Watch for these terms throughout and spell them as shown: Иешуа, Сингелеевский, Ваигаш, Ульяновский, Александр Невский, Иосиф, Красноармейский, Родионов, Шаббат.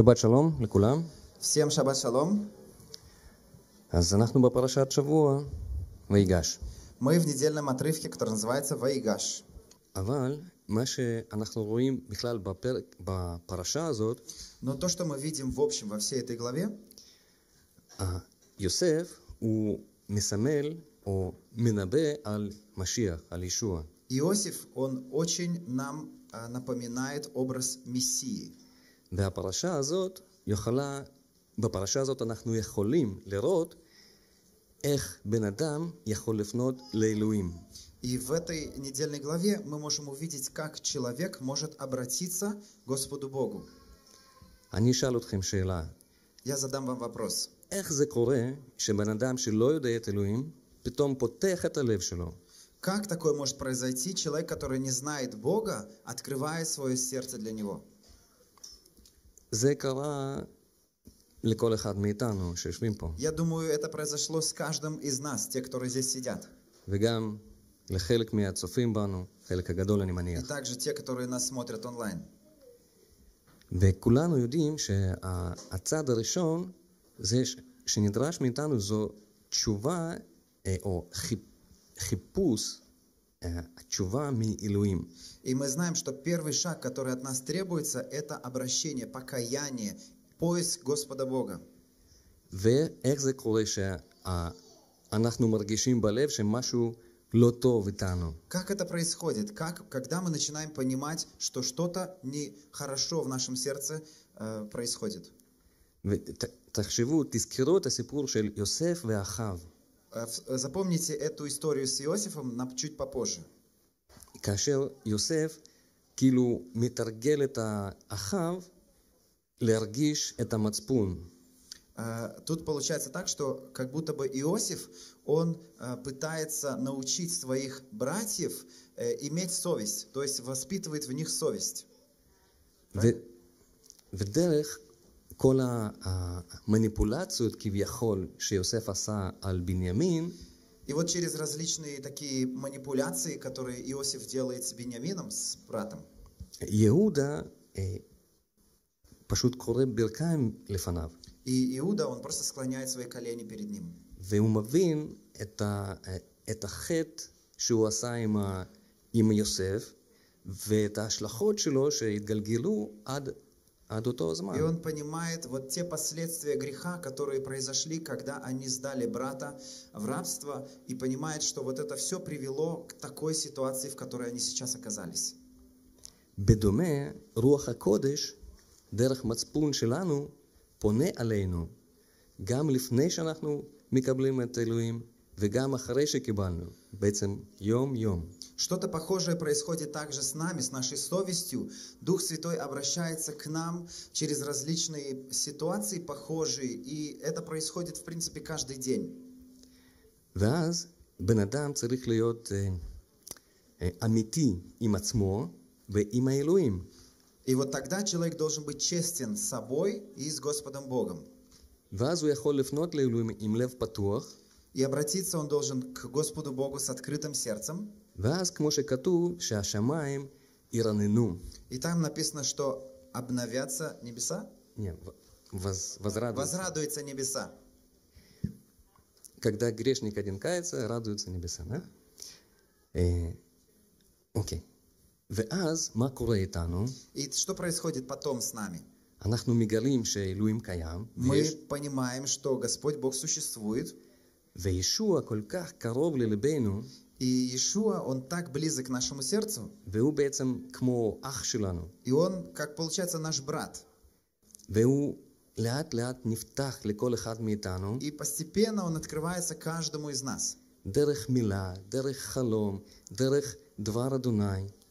Шаббат шалом лекулам. Всем шаббат шалом. אז אנחנו בפרשת שבוע, ויגש. Мы в недельном отрывке, который называется «Ваигаш». Но то, что мы видим в общем во всей этой главе, Иосиф, он очень нам напоминает образ Мессии. בפרשה הזאת אנחנו יכולים לראות איך בן אדם יכול לפנות לאלוהים. И в этой недельной главе мы можем увидеть, как человек может обратиться к Господу Богу. אני אשאל אתכם שאלה. Я задам вам вопрос. איך זה קורה שבן אדם שלא יודע את אלוהים פתאום פותח את הלב שלו? Как такое может произойти? Человек, который не знает Бога, открывает свое сердце для Него. זה קרה לכל אחד מאיתנו שיושבים פה. Я думаю, это произошло с каждым из нас, те, которые здесь сидят. וגם לחלק מהצופים בנו, חלק הגדול אני מניח. И также те, которые нас смотрят онлайн. וכולנו יודעים שהצד הראשון זה שנדרש מאיתנו זו תשובה או חיפוש תשובה מאלוהים. И мы знаем, что первый шаг, который от нас требуется, это обращение, покаяние. Поиск Господа Бога. Как это происходит? Когда мы начинаем понимать, что что-то нехорошо в нашем сердце происходит? Запомните эту историю с Иосифом чуть попозже. Тут получается так, что как будто бы Иосиф, он пытается научить своих братьев иметь совесть, то есть воспитывает в них совесть. И вот через различные такие манипуляции, которые Иосиф делает с Беньямином, с братом, Иуда и Иуда, он просто склоняет свои колени перед ним. И он понимает вот те последствия греха, которые произошли, когда они сдали брата в рабство, и понимает, что вот это все привело к такой ситуации, в которой они сейчас оказались. Бедоме руаха кодеш דרך מצפון שלנו פונה עלינו גם לפני שאנחנו מקבלים את אלוהים וגם אחרי שקיבלנו בעצם יום יום. Что-то похожее происходит также с нами, с нашей совестью. Дух Святой обращается к нам через различные ситуации похожие, и это происходит в принципе каждый день. ואז בן אדם צריך להיות אמיתי עם עצמו ועם האלוהים. И вот тогда человек должен быть честен с собой и с Господом Богом. И обратиться он должен к Господу Богу с открытым сердцем. И там написано, что обновятся небеса. Нет, возрадуются небеса. Когда грешник один кается, радуются небеса. Да? Окей. И что происходит потом с нами? Мы понимаем, что Господь Бог существует. И Иешуа, он так близок к нашему сердцу. И он, как получается, наш брат. И постепенно он открывается каждому из нас.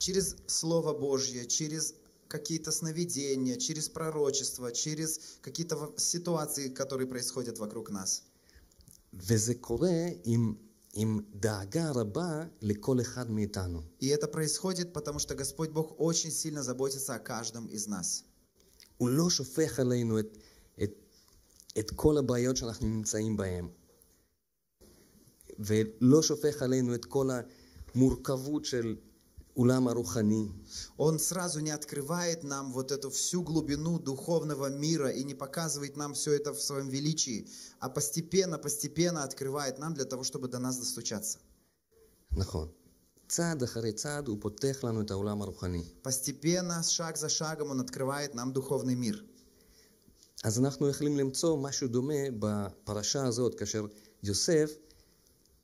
Через Слово Божье, через какие-то сновидения, через пророчество, через какие-то ситуации, которые происходят вокруг нас. И это происходит, потому что Господь Бог очень сильно заботится о каждом из нас. Он сразу не открывает нам вот эту всю глубину духовного мира и не показывает нам все это в своем величии, а постепенно, постепенно открывает нам для того, чтобы до нас достучаться. Постепенно, шаг за шагом, он открывает нам духовный мир. אז אנחנו יכולים למצוא משהו דומה בפרשה הזאת, כאשר יוסף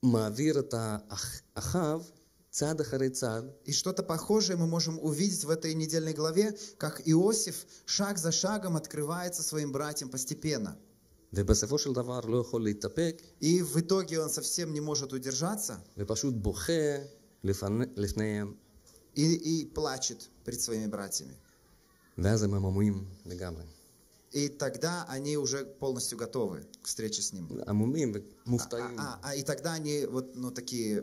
מעביר את האחיו צעד אחרי צעד. И что-то похожее мы можем увидеть в этой недельной главе, как Иосиф шаг за шагом открывается своим братьям постепенно. ובסופו של דבר לא יכול להתאפק. И в итоге он совсем не может удержаться. ופשוט בוכה לפניהם. И плачет перед своими братьями. ואז הם המומים לגמרי. И тогда они уже полностью готовы к встрече с ним. И тогда они вот, ну, такие,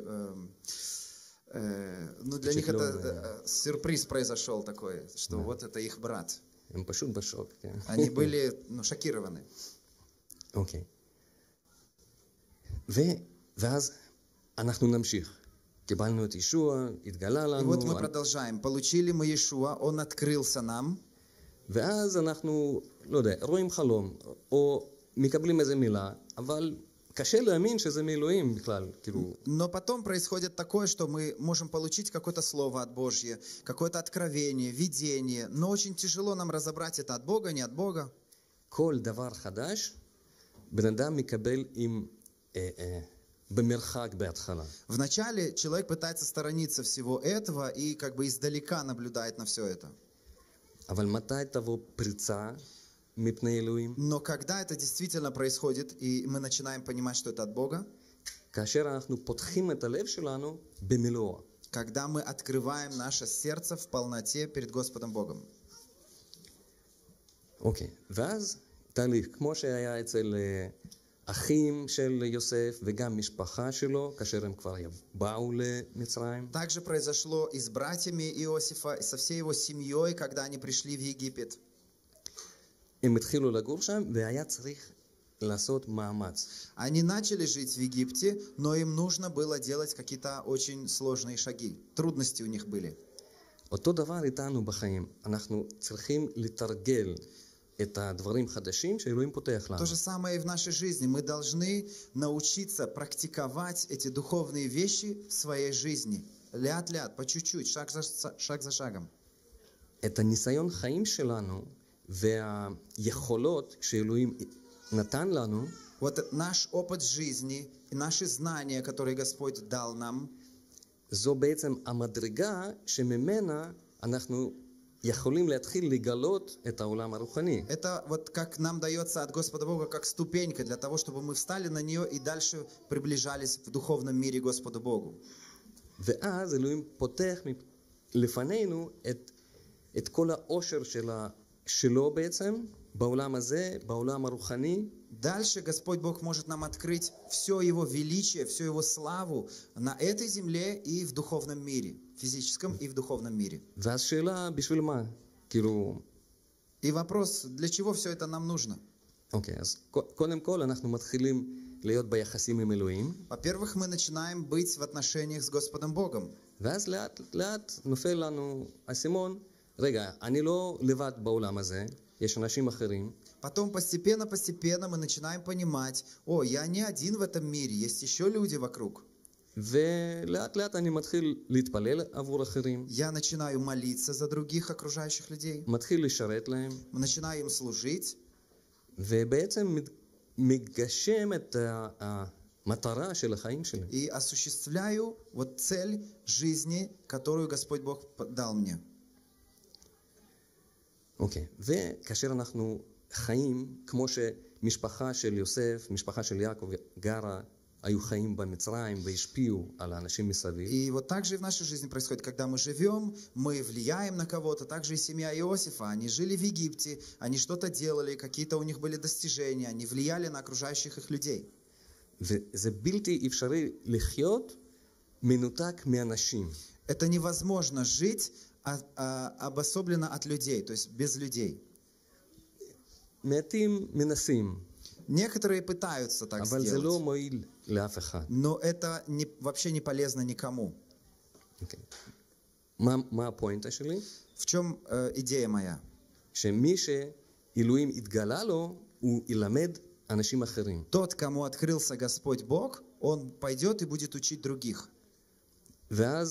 ну, для них это сюрприз произошел такой, что вот это их брат. Они были, ну, шокированы. Окей. И вот мы продолжаем. Получили мы Иешуа, он открылся нам. ואז אנחנו, לא יודע, רואים חלום, או מקבלים איזה מילה, אבל קשה להאמין שזה מאלוהים בכלל, כאילו... Но потом происходит такое, что мы можем получить какое-то слово от Божье, какое-то откровение, видение, но очень тяжело нам разобрать это от Бога, не от Бога. כל דבר חדש, בן אדם מקבל עם... Вначале человек пытается сторониться всего этого и как бы издалека наблюдает на все это. Но когда это действительно происходит, и мы начинаем понимать, что это от Бога, когда мы открываем наше сердце в полноте перед Господом Богом. Окей. Также произошло и с братьями Иосифа, и со всей его семьей, когда они пришли в Египет. Они начали жить в Египте, но им нужно было делать какие-то очень сложные шаги. Трудности у них были. То же самое и в нашей жизни. Мы должны научиться практиковать эти духовные вещи в своей жизни. Лят-лят, по чуть-чуть, шаг за шагом. Это ниссайон хаим шелану, веа ехолот, шейлуим натан лану. Вот наш опыт жизни и наши знания, которые Господь дал нам. Зо бейцем амадрига, шемемена, анахну... Это вот как нам дается от Господа Бога, как ступенька для того, чтобы мы встали на нее и дальше приближались в духовном мире Господу Богу. Дальше Господь Бог может нам открыть все Его величие, всю Его славу на этой земле и в духовном мире, физическом и в духовном мире. И вопрос, для чего все это нам нужно? Во-первых, мы начинаем быть в отношениях с Господом Богом. Потом постепенно мы начинаем понимать, о, я не один в этом мире, есть еще люди вокруг. Я начинаю молиться за других окружающих людей. Начинаю им служить. И осуществляю вот цель жизни, которую Господь Бог дал мне. אוקיי, וכאשר אנחנו חיים, כמו שמשפחה של יוסף, משפחה של יעקב גרה, היו חיים במצרים והשפיעו על האנשים מסביב. И вот так же в нашей жизни происходит, когда мы живем, мы влияем на кого-то, также и семья Иосифа, они жили в Египте, они что-то делали, какие-то у них были достижения, они влияли на окружающих их людей. וזה בלתי אפשרי לחיות מנותק מאנשים. Это невозможно жить обособленно от людей, то есть без людей. Некоторые пытаются так сделать, но это вообще не полезно никому. В чем идея моя? Тот, кому открылся Господь Бог, он пойдет и будет учить других. И тогда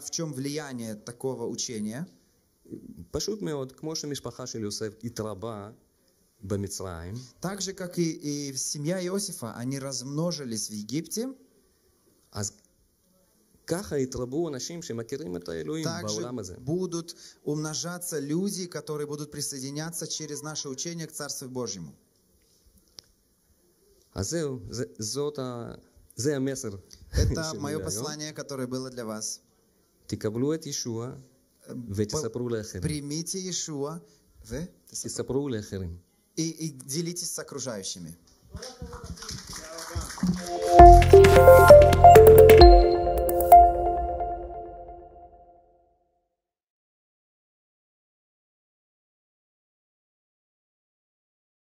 в чем влияние такого учения? Так же, как и семья Иосифа, они размножились в Египте. Также будут умножаться люди, которые будут присоединяться через наше учение к Царству Божьему. Это мое послание, которое было для вас. Примите Иешуа и делитесь с окружающими.